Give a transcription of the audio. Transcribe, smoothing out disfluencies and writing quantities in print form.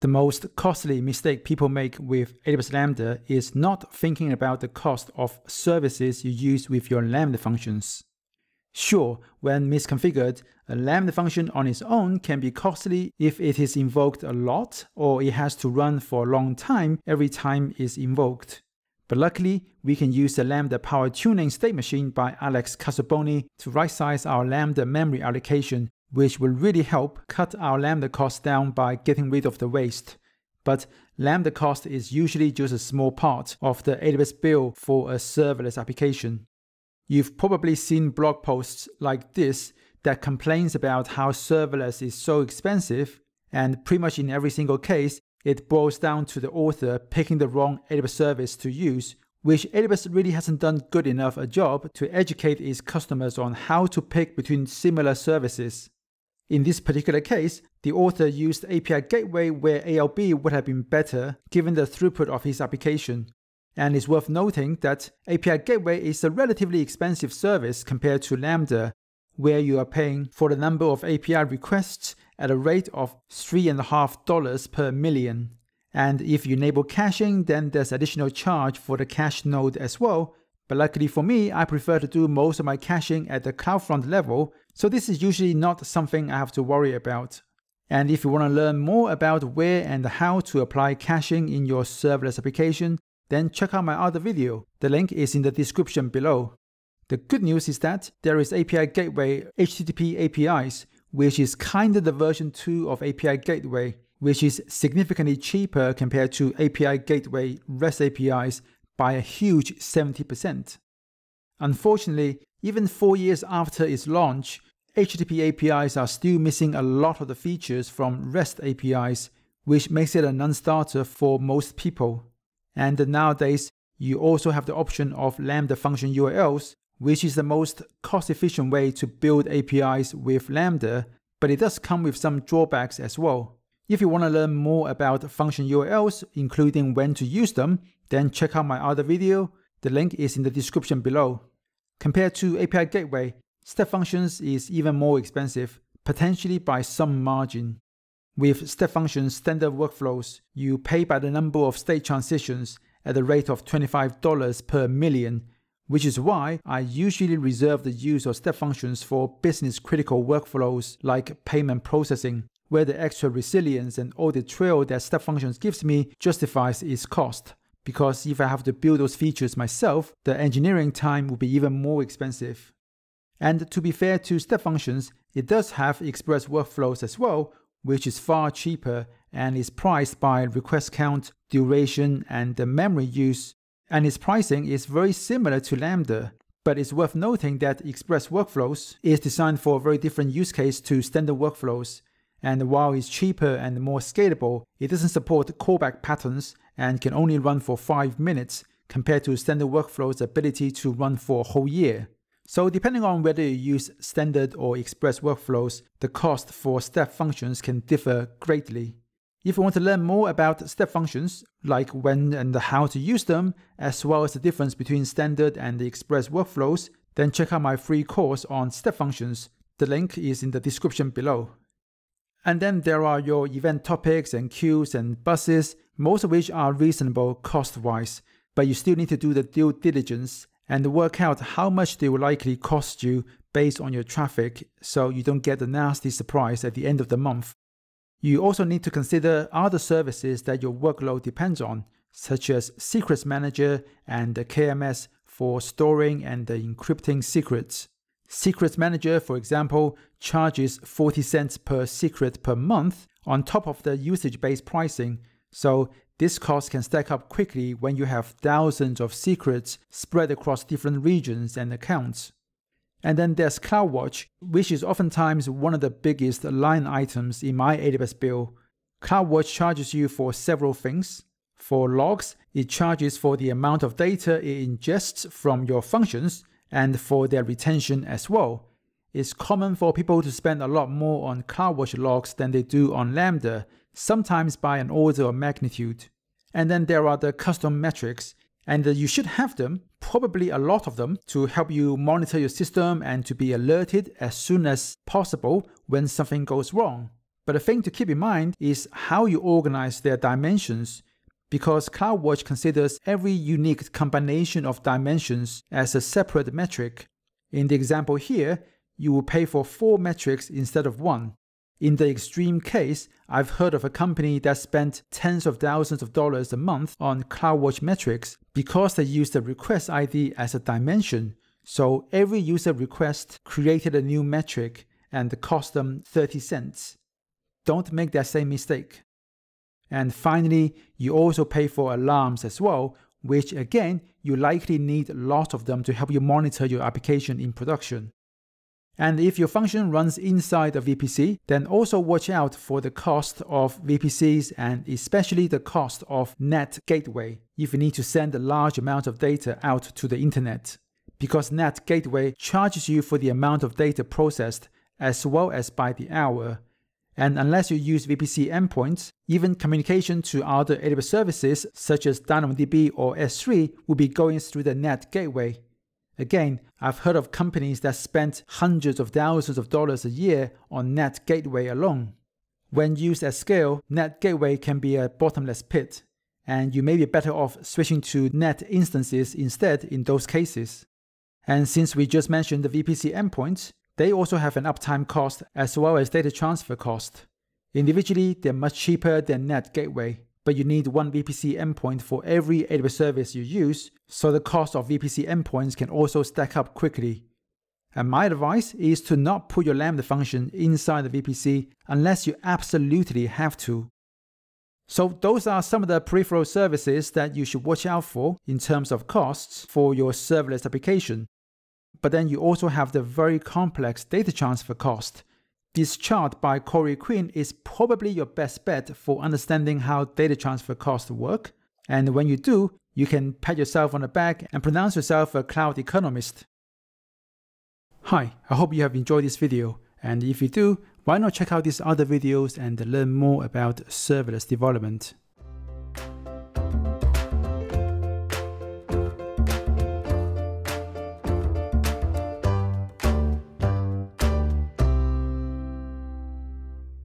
The most costly mistake people make with AWS Lambda is not thinking about the cost of services you use with your Lambda functions. Sure, when misconfigured, a Lambda function on its own can be costly if it is invoked a lot or it has to run for a long time every time it's invoked. But luckily, we can use the Lambda Power Tuning State Machine by Alex Casaboni to right-size our Lambda memory allocation, which will really help cut our Lambda costs down by getting rid of the waste. But Lambda cost is usually just a small part of the AWS bill for a serverless application. You've probably seen blog posts like this that complains about how serverless is so expensive, and pretty much in every single case, it boils down to the author picking the wrong AWS service to use, which AWS really hasn't done good enough a job to educate its customers on how to pick between similar services. In this particular case, the author used API Gateway where ALB would have been better given the throughput of his application. And it's worth noting that API Gateway is a relatively expensive service compared to Lambda, where you are paying for the number of API requests at a rate of $3.50 per million. And if you enable caching, then there's additional charge for the cache node as well. But luckily for me, I prefer to do most of my caching at the CloudFront level, so this is usually not something I have to worry about. And if you want to learn more about where and how to apply caching in your serverless application, then check out my other video. The link is in the description below. The good news is that there is API Gateway HTTP APIs, which is kinda the version 2 of API Gateway, which is significantly cheaper compared to API Gateway REST APIs by a huge 70%. Unfortunately, even 4 years after its launch, HTTP APIs are still missing a lot of the features from REST APIs, which makes it a non-starter for most people. And nowadays, you also have the option of Lambda function URLs, which is the most cost-efficient way to build APIs with Lambda, but it does come with some drawbacks as well. If you want to learn more about function URLs, including when to use them, then check out my other video. The link is in the description below. Compared to API Gateway, Step Functions is even more expensive, potentially by some margin. With Step Functions standard workflows, you pay by the number of state transitions at the rate of $25 per million, which is why I usually reserve the use of Step Functions for business-critical workflows like payment processing, where the extra resilience and audit trail that Step Functions gives me justifies its cost. Because if I have to build those features myself, the engineering time will be even more expensive. And to be fair to Step Functions, it does have Express Workflows as well, which is far cheaper and is priced by request count, duration, and the memory use. And its pricing is very similar to Lambda, but it's worth noting that Express Workflows is designed for a very different use case to standard workflows, and while it's cheaper and more scalable, it doesn't support callback patterns and can only run for 5 minutes compared to standard workflows' ability to run for a whole year. So depending on whether you use standard or Express Workflows, the cost for Step Functions can differ greatly. If you want to learn more about Step Functions, like when and how to use them, as well as the difference between standard and the Express Workflows, then check out my free course on Step Functions. The link is in the description below. And then there are your event topics and queues and buses, most of which are reasonable cost-wise, but you still need to do the due diligence and work out how much they will likely cost you based on your traffic, so you don't get the nasty surprise at the end of the month. You also need to consider other services that your workload depends on, such as Secrets Manager and the KMS for storing and encrypting secrets. Secrets Manager, for example, charges 40 cents per secret per month on top of the usage-based pricing, so this cost can stack up quickly when you have thousands of secrets spread across different regions and accounts. And then there's CloudWatch, which is oftentimes one of the biggest line items in my AWS bill. CloudWatch charges you for several things. For logs, it charges for the amount of data it ingests from your functions and for their retention as well. It's common for people to spend a lot more on CloudWatch logs than they do on Lambda, sometimes by an order of magnitude. And then there are the custom metrics, and you should have them, probably a lot of them, to help you monitor your system and to be alerted as soon as possible when something goes wrong. But the thing to keep in mind is how you organize their dimensions, because CloudWatch considers every unique combination of dimensions as a separate metric. In the example here, you will pay for 4 metrics instead of 1. In the extreme case, I've heard of a company that spent tens of thousands of dollars a month on CloudWatch metrics because they used the request ID as a dimension. So every user request created a new metric and cost them 30 cents. Don't make that same mistake. And finally, you also pay for alarms as well, which again, you likely need a lot of them to help you monitor your application in production. And if your function runs inside a VPC, then also watch out for the cost of VPCs and especially the cost of NAT Gateway if you need to send a large amount of data out to the internet. Because NAT Gateway charges you for the amount of data processed as well as by the hour. And unless you use VPC endpoints, even communication to other AWS services such as DynamoDB or S3 will be going through the NAT Gateway. Again, I've heard of companies that spent hundreds of thousands of dollars a year on NAT Gateway alone. When used at scale, NAT Gateway can be a bottomless pit, and you may be better off switching to NAT instances instead in those cases. And since we just mentioned the VPC endpoints, they also have an uptime cost as well as data transfer cost. Individually, they're much cheaper than NAT Gateway, but you need one VPC endpoint for every AWS service you use, so the cost of VPC endpoints can also stack up quickly. And my advice is to not put your Lambda function inside the VPC unless you absolutely have to. So those are some of the peripheral services that you should watch out for in terms of costs for your serverless application. But then you also have the very complex data transfer cost. This chart by Corey Quinn is probably your best bet for understanding how data transfer costs work. And when you do, you can pat yourself on the back and pronounce yourself a cloud economist. Hi, I hope you have enjoyed this video. And if you do, why not check out these other videos and learn more about serverless development.